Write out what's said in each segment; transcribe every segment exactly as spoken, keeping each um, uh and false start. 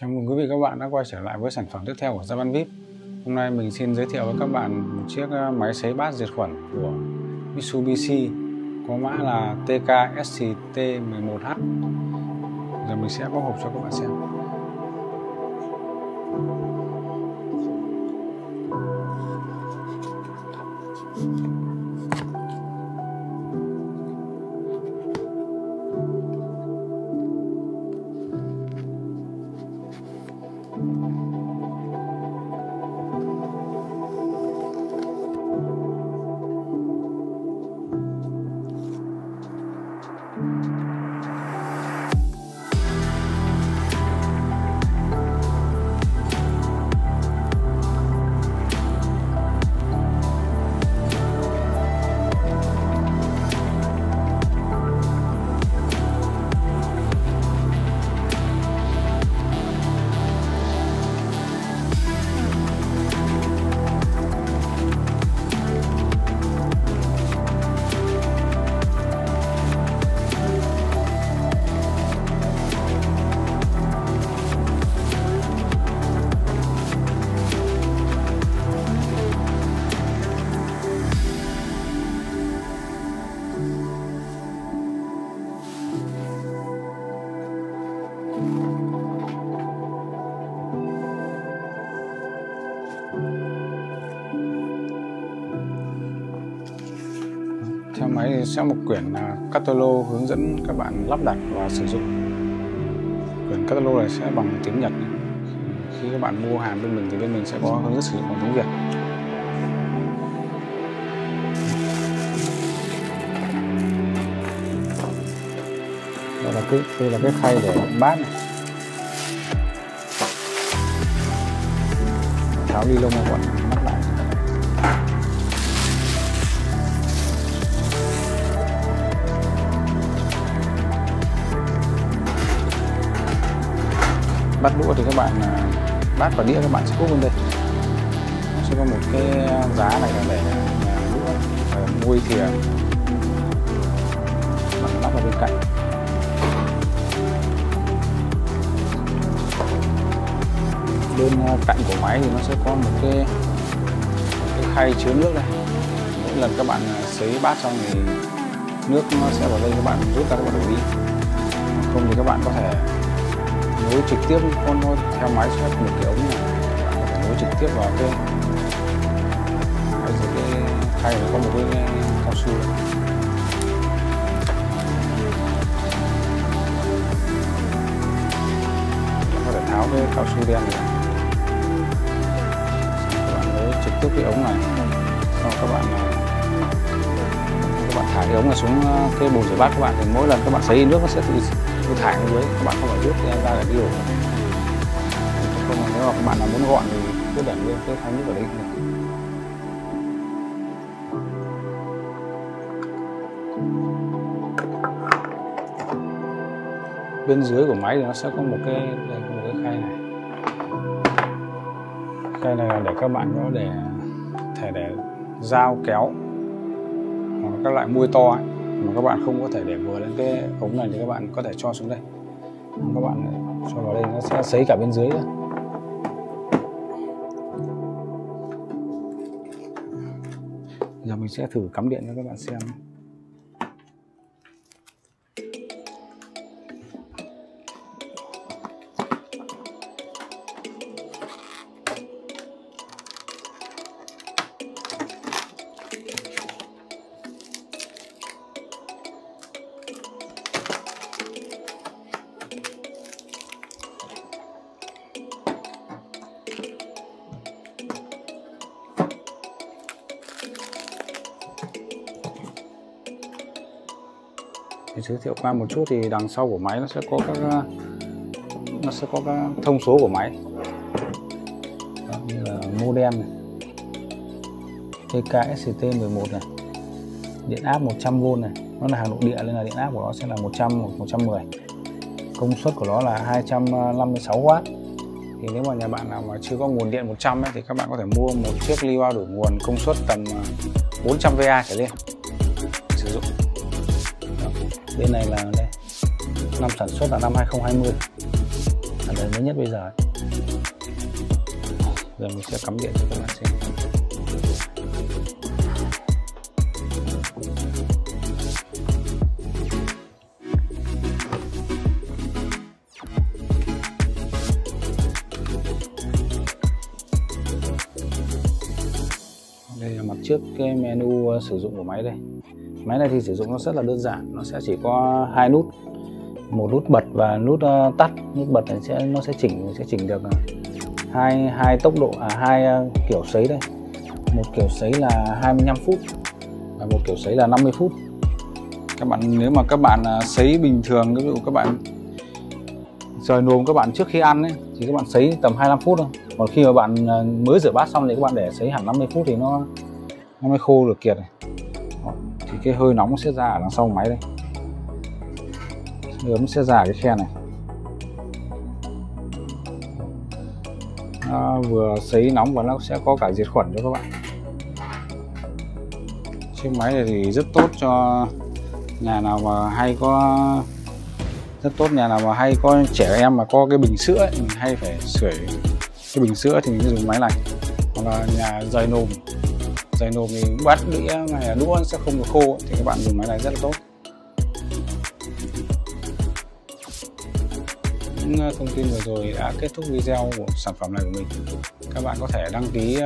Chào mừng quý vị các bạn đã quay trở lại với sản phẩm tiếp theo của Japan Vip. Hôm nay mình xin giới thiệu với các bạn một chiếc máy sấy bát diệt khuẩn của Mitsubishi có mã là T K S T một một H. Giờ mình sẽ bóc hộp cho các bạn xem. Theo máy thì sẽ một quyển catalog hướng dẫn các bạn lắp đặt và sử dụng. Quyển catalog này sẽ bằng tiếng Nhật. Khi các bạn mua hàng bên mình thì bên mình sẽ có hướng dẫn sử dụng bằng tiếng Việt. Đây là cái, đây là cái khay để bát này. Tháo ni lông ra quần lắp lại. Bát đũa thì các bạn, bát và đĩa các bạn sẽ cúp bên đây. Nó sẽ có một cái giá này là để đũa, muôi thìa, bạn lắp vào bên cạnh. Bên cạnh của máy thì nó sẽ có một cái, cái khay chứa nước này. Mỗi lần các bạn sấy bát xong thì nước nó sẽ vào đây, các bạn rút ra các bạn đổ đi. Không thì các bạn có thể nối trực tiếp con thôi, theo máy sẽ có một cái ống này, bạn có thể nối trực tiếp vào cái khay này, có một cái cao su này. Bạn có thể tháo cái cao su đen này, các bạn nối trực tiếp cái ống này, sau các bạn các bạn thả cái ống này xuống cái bồn rửa bát các bạn, thì mỗi lần các bạn sấy nước nó sẽ tự thả xuống dưới, các bạn không phải rút ra để đi đổ. Nếu mà các bạn nào muốn gọn thì cứ để nguyên cái khay nước ở đây. Bên dưới của máy thì nó sẽ có một cái, đây, một cái khay này. Khay này là để các bạn có để thể để dao kéo hoặc các loại muôi to ấy, mà các bạn không có thể để vừa lên cái ống này thì các bạn có thể cho xuống đây, các bạn cho vào đây nó sẽ sấy cả bên dưới nữa. Giờ mình sẽ thử cắm điện cho các bạn xem. Giới thiệu qua một chút thì đằng sau của máy nó sẽ có các nó sẽ có các thông số của máy. Đó, như là modem này, T K S T một một này, điện áp một trăm vôn này, nó là hàng nội địa nên là điện áp của nó sẽ là một trăm hoặc một trăm mười. Công suất của nó là hai trăm năm mươi sáu oát. Thì nếu mà nhà bạn nào mà chưa có nguồn điện một trăm ấy, thì các bạn có thể mua một chiếc ly bao đủ nguồn công suất tầm bốn trăm vôn trở lên sử dụng. Bên này là đây. Năm sản xuất là năm hai nghìn không trăm hai mươi. ở đời mới nhất bây giờ. Giờ mình sẽ cắm điện cho các bạn xem. Đây là mặt trước cái menu sử dụng của máy đây. Máy này thì sử dụng nó rất là đơn giản, nó sẽ chỉ có hai nút, một nút bật và nút uh, tắt. Nút bật này sẽ nó sẽ chỉnh sẽ chỉnh được hai hai tốc độ à, hai uh, kiểu sấy đây. Một kiểu sấy là hai mươi lăm phút và một kiểu sấy là năm mươi phút. Các bạn nếu mà các bạn uh, sấy bình thường, ví dụ các bạn trời nồm các bạn trước khi ăn ấy, thì các bạn sấy tầm hai mươi lăm phút thôi. Còn khi mà bạn uh, mới rửa bát xong thì các bạn để sấy hẳn năm mươi phút thì nó nó mới khô được kiệt này. Thì cái hơi nóng sẽ ra ở đằng sau máy đây. Ướm sẽ ra cái khe này. Nó vừa sấy nóng và nó sẽ có cả diệt khuẩn cho các bạn. Chiếc máy này thì rất tốt cho nhà nào mà hay có rất tốt nhà nào mà hay có trẻ em mà có cái bình sữa ấy, mình hay phải sưởi cái bình sữa thì mình dùng máy này. Hoặc là nhà dày nồm, dày nồm thì bát đĩa hay là đũa sẽ không được khô ấy, thì các bạn dùng máy này rất là tốt. Thông tin vừa rồi đã kết thúc video của sản phẩm này của mình. Các bạn có thể đăng ký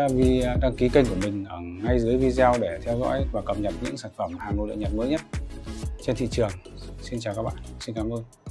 đăng ký kênh của mình ở ngay dưới video để theo dõi và cập nhật những sản phẩm hàng nội địa Nhật mới nhất trên thị trường. Xin chào các bạn, xin cảm ơn.